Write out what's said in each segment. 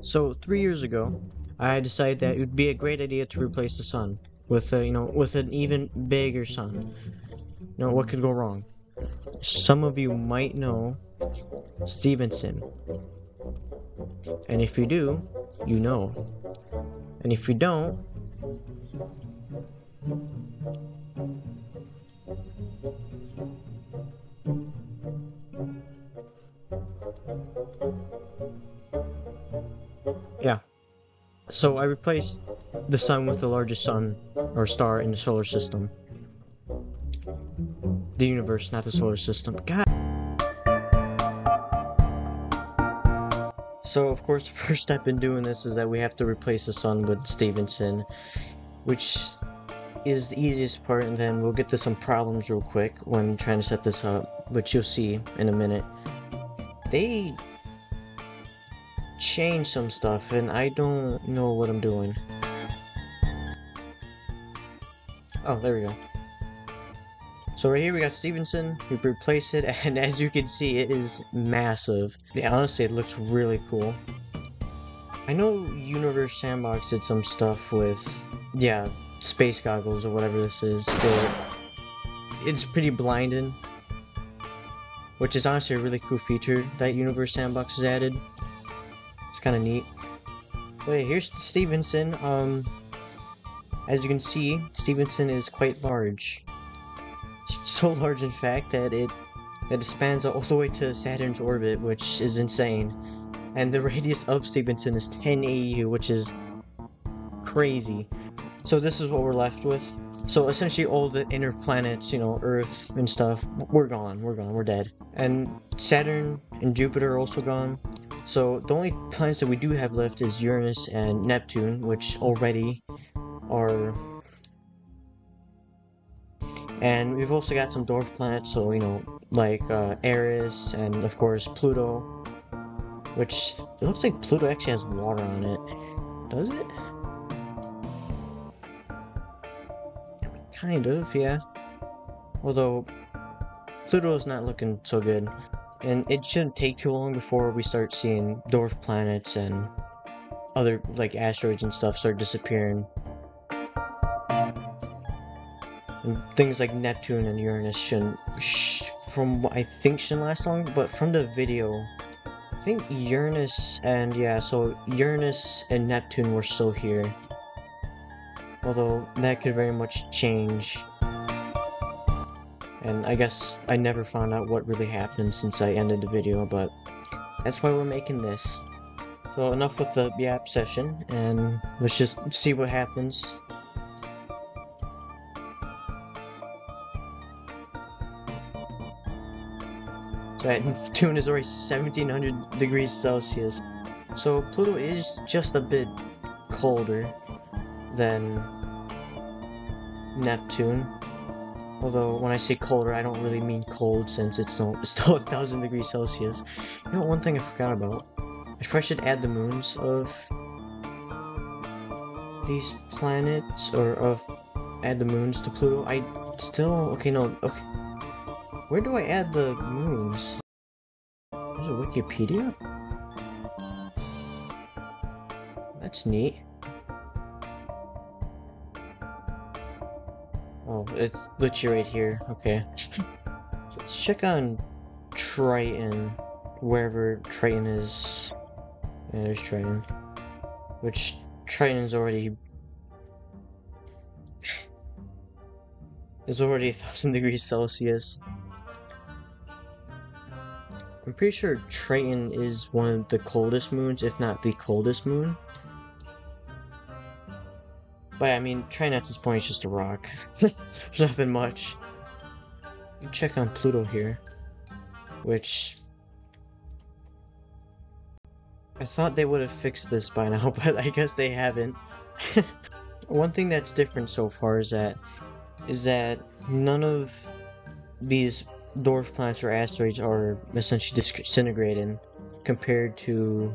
So 3 years ago, I decided that it would be a great idea to replace the sun with a, with an even bigger sun. What could go wrong? Some of you might know Stephenson, and if you do, you know, and if you don't, yeah. So I replaced the sun with the largest sun or star in the solar system. The universe, not the solar system. God. So, of course, the first step in doing this is that we have to replace the sun with Stephenson, which is the easiest part, and then we'll get to some problems real quick when trying to set this up, which you'll see in a minute. They changed some stuff, and I don't know what I'm doing. Oh, there we go. So right here we got Stephenson, we replace it, and as you can see, it is massive. Yeah, honestly, it looks really cool. I know Universe Sandbox did some stuff with, yeah, space goggles or whatever this is, but it's pretty blinding, which is honestly a really cool feature that Universe Sandbox has added. It's kind of neat. But yeah, here's Stephenson. As you can see, Stephenson is quite large. So large, in fact, that it spans all the way to Saturn's orbit, which is insane. And the radius of Stephenson is 10 AU, which is crazy. So this is what we're left with. So essentially all the inner planets, Earth and stuff, we're gone, we're dead. And Saturn and Jupiter are also gone. So the only planets that we do have left is Uranus and Neptune, which already are... And we've also got some dwarf planets, so, like Eris and, of course, Pluto. Which, it looks like Pluto actually has water on it. Does it? Kind of, yeah. Although, Pluto's not looking so good. And it shouldn't take too long before we start seeing dwarf planets and other, like, asteroids and stuff start disappearing. And things like Neptune and Uranus shouldn't last long, but from the video, I think Uranus and Neptune were still here. Although that could very much change. And I guess I never found out what really happened since I ended the video, but that's why we're making this. So enough with the yap session, and let's just see what happens. So Neptune is already 1700 degrees Celsius. So Pluto is just a bit colder than Neptune. Although when I say colder, I don't really mean cold since it's still 1000 degrees Celsius. One thing I forgot about. I probably should add the moons of these planets, add the moons to Pluto. Where do I add the moons? There's a Wikipedia? That's neat. Oh, it's literally right here. Okay. So let's check on Triton. Wherever Triton is. Yeah, there's Triton. Which Triton's already... is already 1000 degrees Celsius. I'm pretty sure Triton is one of the coldest moons, if not the coldest moon. But I mean, Triton at this point is just a rock. There's nothing much. You check on Pluto here, which I thought they would have fixed this by now, but I guess they haven't. One thing that's different so far is that none of these dwarf planets or asteroids are essentially disintegrating compared to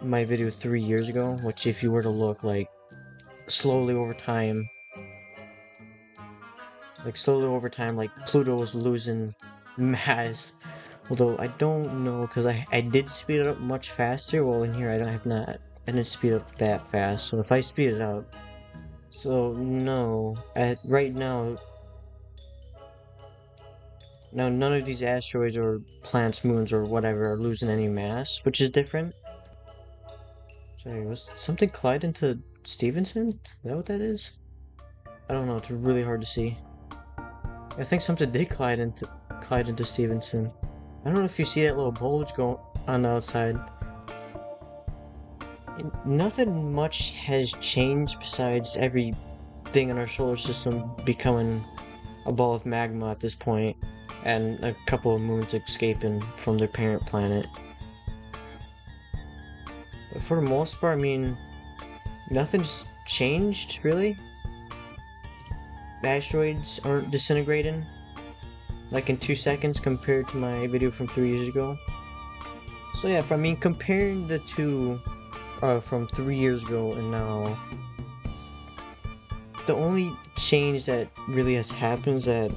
my video 3 years ago, which if you were to look slowly over time, like Pluto was losing mass Although I don't know, because I did speed it up much faster. Well, in here I didn't speed up that fast. So if I speed it up, so no, right now. Now, none of these asteroids or planets, moons, or whatever are losing any mass, which is different. Sorry, was something collide into Stephenson? Is that what that is? I don't know, it's really hard to see. I think something did collide into Stephenson. I don't know if you see that little bulge going on the outside. Nothing much has changed besides everything in our solar system becoming a ball of magma at this point, and a couple of moons escaping from their parent planet. But for the most part, I mean, nothing's changed, really. Asteroids aren't disintegrating, like in 2 seconds compared to my video from 3 years ago. So yeah, I mean, comparing the two from 3 years ago and now, the only change that really has happened is that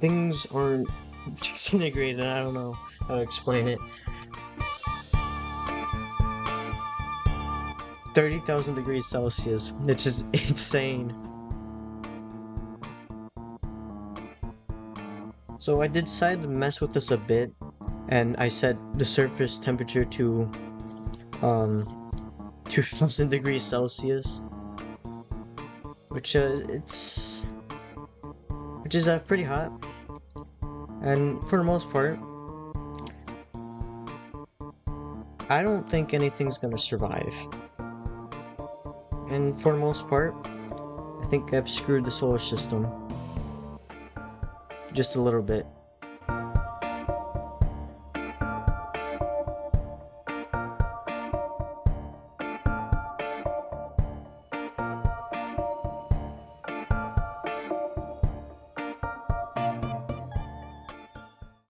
things aren't disintegrated. I don't know how to explain it. 30,000 degrees Celsius. It's just insane. So I decided to mess with this a bit, and I set the surface temperature to 2,000 degrees Celsius, which is pretty hot. And for the most part, I don't think anything's gonna survive. And for the most part, I think I've screwed the solar system just a little bit.